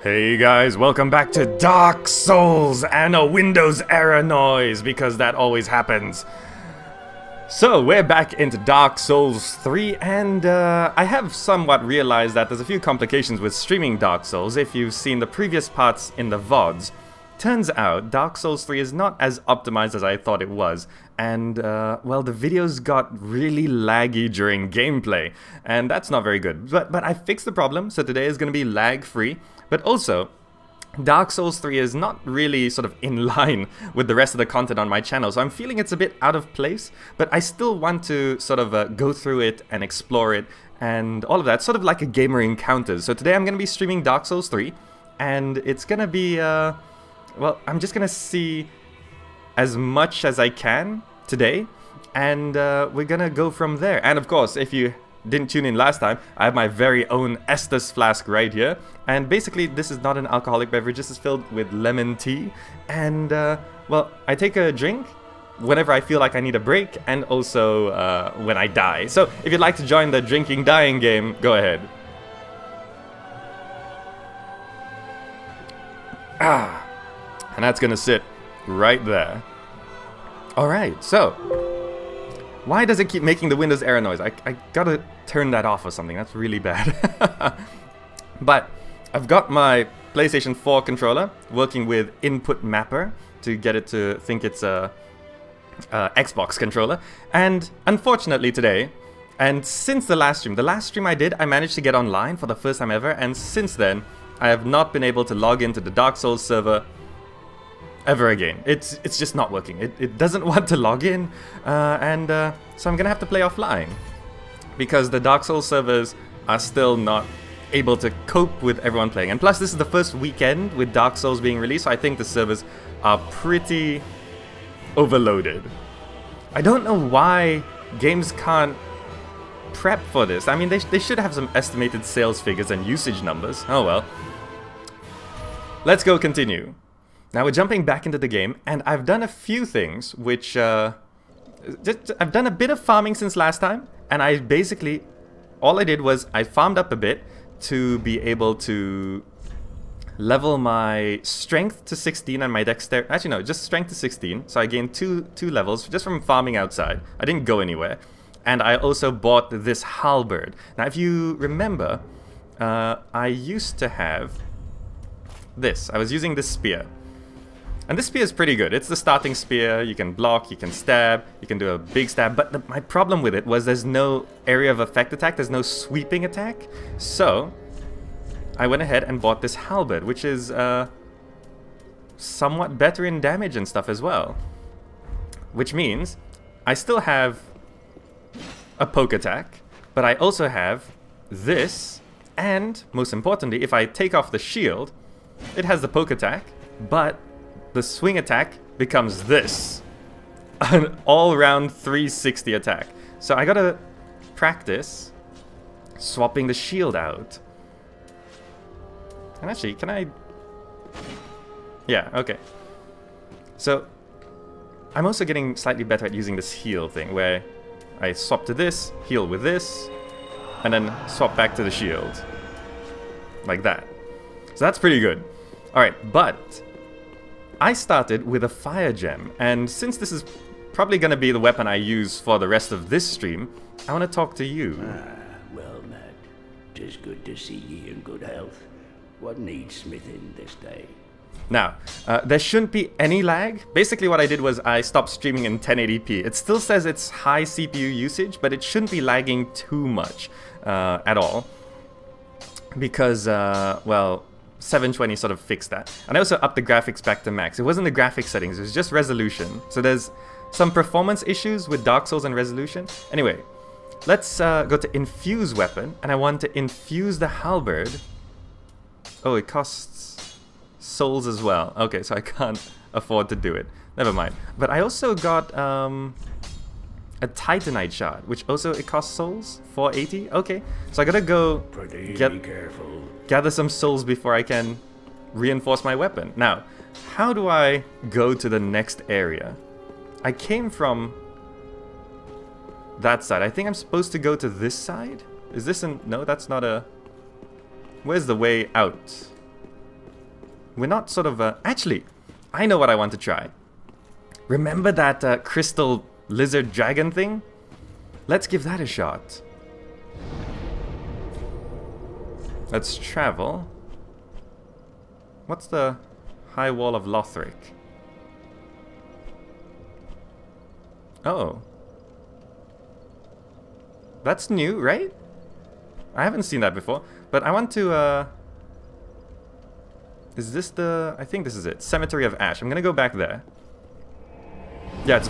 Hey guys, welcome back to Dark Souls and a Windows error noise, because that always happens. So, we're back into Dark Souls 3, and I have somewhat realized that there's a few complications with streaming Dark Souls if you've seen the previous parts in the VODs. Turns out, Dark Souls 3 is not as optimized as I thought it was, and, well, the videos got really laggy during gameplay, and that's not very good. But I fixed the problem, so today is going to be lag-free. But also, Dark Souls 3 is not really sort of in line with the rest of the content on my channel, so I'm feeling it's a bit out of place, but I still want to sort of go through it and explore it and all of that, sort of like a gamer encounters. So today I'm going to be streaming Dark Souls 3, and it's going to be, well, I'm just going to see as much as I can today, and we're going to go from there. And of course, if you didn't tune in last time, I have my very own Estus Flask right here, and basically this is not an alcoholic beverage. This is filled with lemon tea, and well, I take a drink whenever I feel like I need a break, and also when I die. So if you'd like to join the drinking dying game, go ahead. Ah, and that's gonna sit right there. Alright, so why does it keep making the Windows error noise? I gotta turn that off or something. That's really bad. But I've got my PlayStation 4 controller working with input mapper to get it to think it's a Xbox controller. And unfortunately today, and since the last stream I did, I managed to get online for the first time ever. And since then, I have not been able to log into the Dark Souls server ever again. It's just not working. It doesn't want to log in, and so I'm gonna have to play offline, because the Dark Souls servers are still not able to cope with everyone playing. And plus, this is the first weekend with Dark Souls being released, so I think the servers are pretty overloaded. I don't know why games can't prep for this. I mean, they should have some estimated sales figures and usage numbers. Oh well. Let's go continue. Now we're jumping back into the game, and I've done a few things which, I've done a bit of farming since last time, and I basically, all I did was I farmed up a bit to be able to level my strength to 16 and my dexterity, actually no, just strength to 16, so I gained two levels just from farming outside. I didn't go anywhere, and I also bought this halberd. Now if you remember, I used to have this, I was using this spear. And this spear is pretty good. It's the starting spear. You can block, you can stab, you can do a big stab. But my problem with it was there's no area of effect attack. There's no sweeping attack. So I went ahead and bought this halberd, which is somewhat better in damage and stuff as well. Which means I still have a poke attack, but I also have this. And most importantly, if I take off the shield, it has the poke attack, but the swing attack becomes this, an all-round 360 attack. So I gotta practice swapping the shield out. And actually, can I? Yeah, okay. So I'm also getting slightly better at using this heal thing, where I swap to this, heal with this, and then swap back to the shield. Like that. So that's pretty good. Alright, but I started with a fire gem, and since this is probably going to be the weapon I use for the rest of this stream, I want to talk to you. Well, Matt, 'tis good to see ye in good health. What needs smithing this day? Now, there shouldn't be any lag. Basically what I did was I stopped streaming in 1080p. It still says it's high CPU usage, but it shouldn't be lagging too much at all, because, well, 720 sort of fixed that. And I also upped the graphics back to max. It wasn't the graphic settings, it was just resolution. So there's some performance issues with Dark Souls and resolution. Anyway, let's go to infuse weapon, and I want to infuse the halberd. Oh, it costs souls as well. Okay, so I can't afford to do it. Never mind. But I also got a titanite shard, which also it costs souls, 480. Okay, so I gotta go gather some souls before I can reinforce my weapon. Now, how do I go to the next area? I came from that side. I think I'm supposed to go to this side? Is this an... No, that's not a... Where's the way out? We're not sort of... Actually, I know what I want to try. Remember that crystal lizard dragon thing? Let's give that a shot. Let's travel. What's the High Wall of Lothric? Oh. That's new, right? I haven't seen that before, but I want to... Is this the... I think this is it. Cemetery of Ash. I'm gonna go back there. Yeah, it's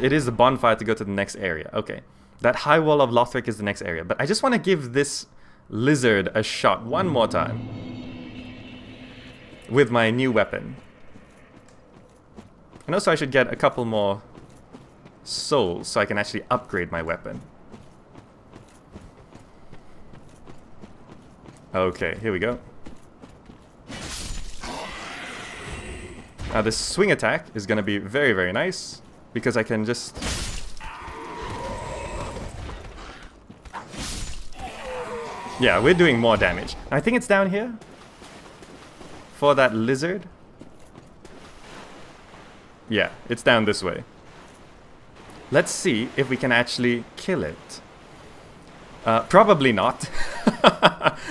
it is the bonfire to go to the next area. Okay. That High Wall of Lothric is the next area. But I just want to give this lizard a shot one more time. With my new weapon. And also I should get a couple more souls so I can actually upgrade my weapon. Okay, here we go. Now this swing attack is going to be very, very nice because I can just... Yeah, we're doing more damage. I think it's down here for that lizard. Yeah, it's down this way. Let's see if we can actually kill it. Probably not.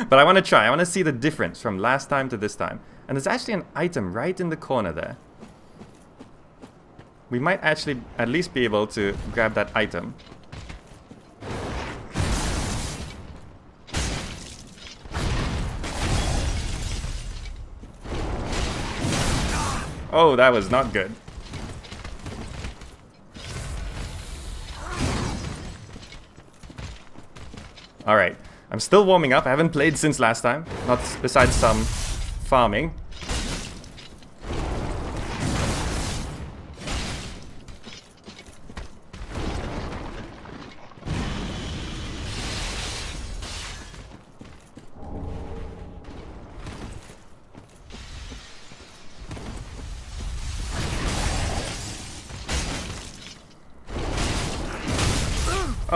But I want to try. I want to see the difference from last time to this time. And there's actually an item right in the corner there. We might actually at least be able to grab that item. Oh, that was not good. Alright, I'm still warming up. I haven't played since last time, not besides some farming.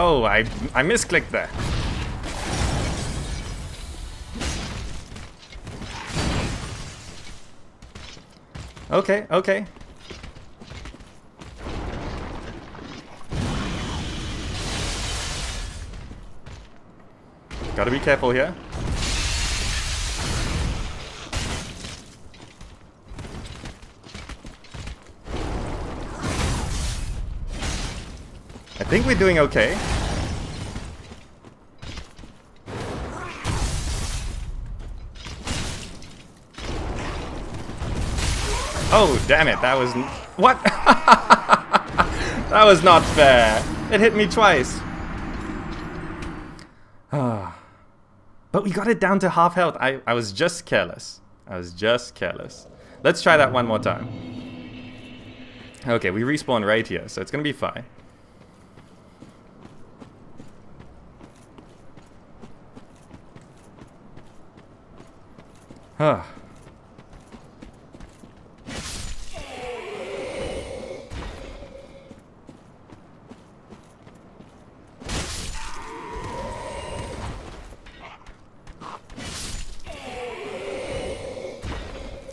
Oh, I misclicked there. Okay, okay. Gotta be careful here. I think we're doing okay. Oh, damn it, that was... What? That was not fair. It hit me twice. But we got it down to half health. I was just careless. I was just careless. Let's try that one more time. Okay, we respawn right here, so it's gonna be fine. Huh.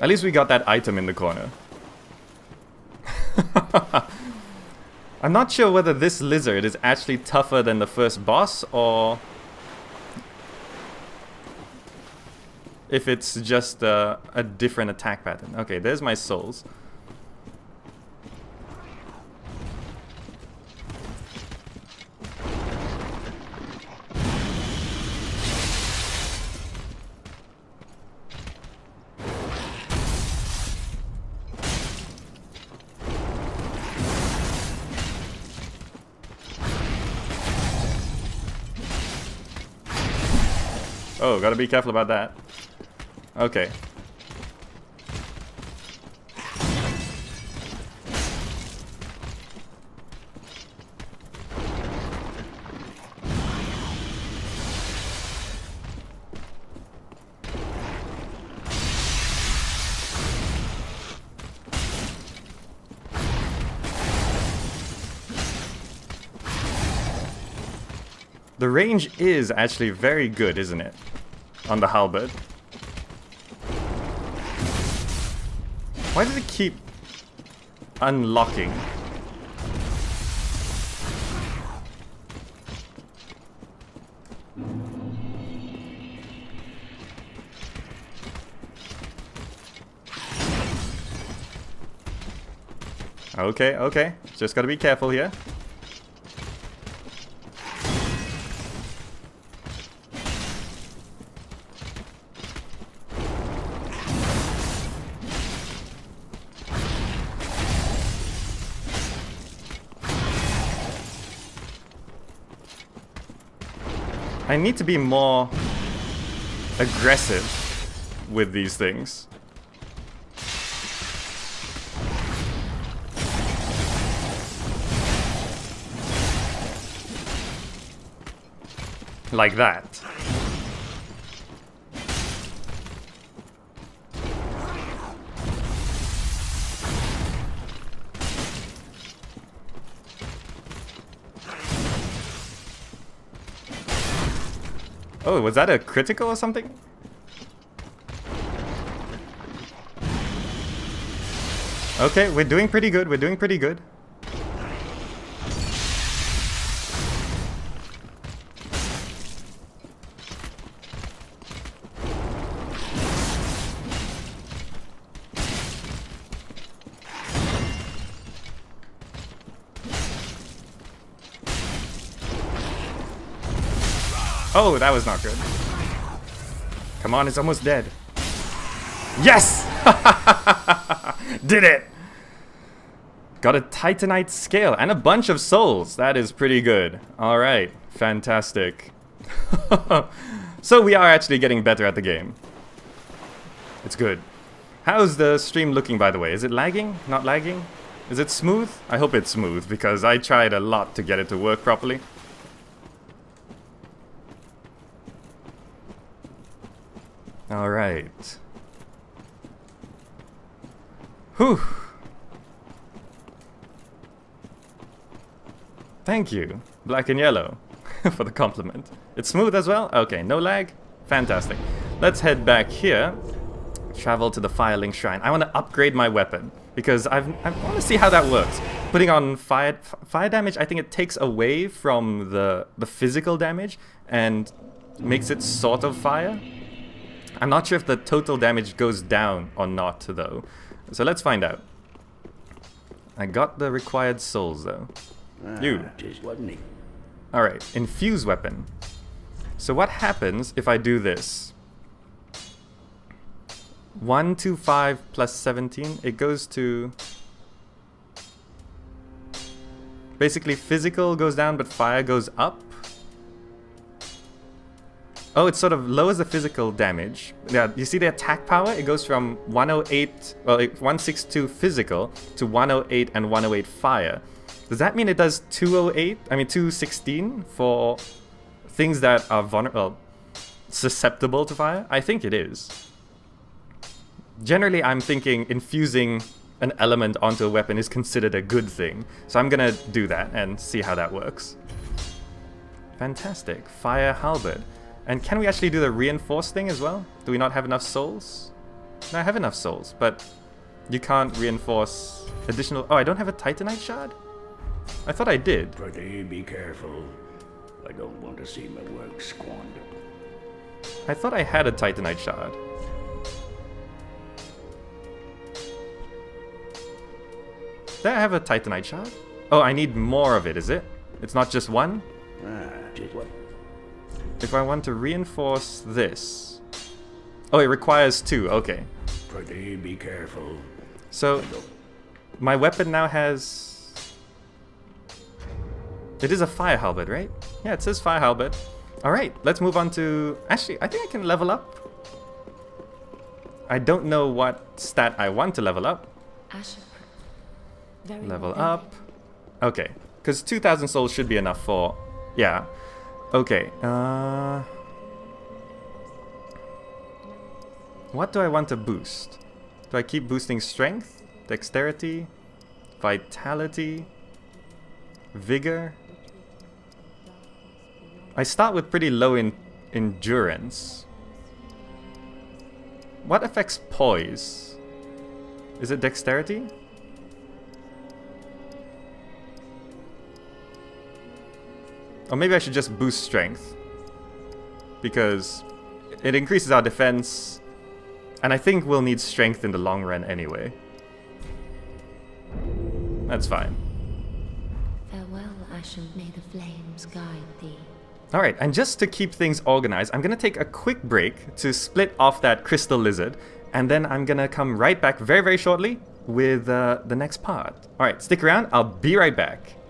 At least we got that item in the corner. I'm not sure whether this lizard is actually tougher than the first boss or if it's just a different attack pattern. Okay, there's my souls. Oh, gotta be careful about that. Okay. The range is actually very good, isn't it? On the halberd. Why does it keep unlocking? Okay, okay. Just gotta be careful here. I need to be more aggressive with these things. Like that. Oh, was that a critical or something? Okay, we're doing pretty good. We're doing pretty good. Oh, that was not good. Come on, it's almost dead. Yes! Did it! Got a Titanite scale and a bunch of souls. That is pretty good. Alright, fantastic. So we are actually getting better at the game. It's good. How's the stream looking, by the way? Is it lagging? Not lagging? Is it smooth? I hope it's smooth because I tried a lot to get it to work properly. All right. Whew. Thank you, Black and Yellow, for the compliment. It's smooth as well? Okay, no lag? Fantastic. Let's head back here. Travel to the Firelink Shrine. I want to upgrade my weapon because I want to see how that works. Putting on fire damage, I think it takes away from the physical damage and makes it sort of fire. I'm not sure if the total damage goes down or not, though. So let's find out. I got the required souls, though. You. Alright, infuse weapon. So what happens if I do this? 125 plus 17. It goes to... Basically, physical goes down, but fire goes up. Oh, it sort of lowers the physical damage. Yeah, you see the attack power? It goes from 108, well, 162 physical to 108 and 108 fire. Does that mean it does 208? I mean 216 for things that are vulnerable, susceptible to fire? I think it is. Generally, I'm thinking infusing an element onto a weapon is considered a good thing. So I'm gonna do that and see how that works. Fantastic. Fire Halberd. And can we actually do the reinforce thing as well? Do we not have enough souls? No, I have enough souls, but you can't reinforce additional... Oh, I don't have a Titanite shard? I thought I did. Pretty be careful. I don't want to see my work squandered. I thought I had a Titanite shard. Did I have a Titanite shard? Oh, I need more of it, is it? It's not just one? Ah, just one. If I want to reinforce this... Oh, it requires two, okay. Pretty be careful. So, my weapon now has... It is a fire halberd, right? Yeah, it says fire halberd. Alright, let's move on to... Actually, I think I can level up. I don't know what stat I want to level up. Level up. Okay, because 2,000 souls should be enough for... Yeah. Okay, what do I want to boost? Do I keep boosting strength, dexterity, vitality, vigor? I start with pretty low in endurance. What affects poise? Is it dexterity? Or maybe I should just boost strength, because it increases our defense, and I think we'll need strength in the long run anyway. That's fine. Farewell, Ashen, may the flames guide thee. Alright, and just to keep things organized, I'm gonna take a quick break to split off that crystal lizard, and then I'm gonna come right back very, very shortly with the next part. Alright, stick around, I'll be right back.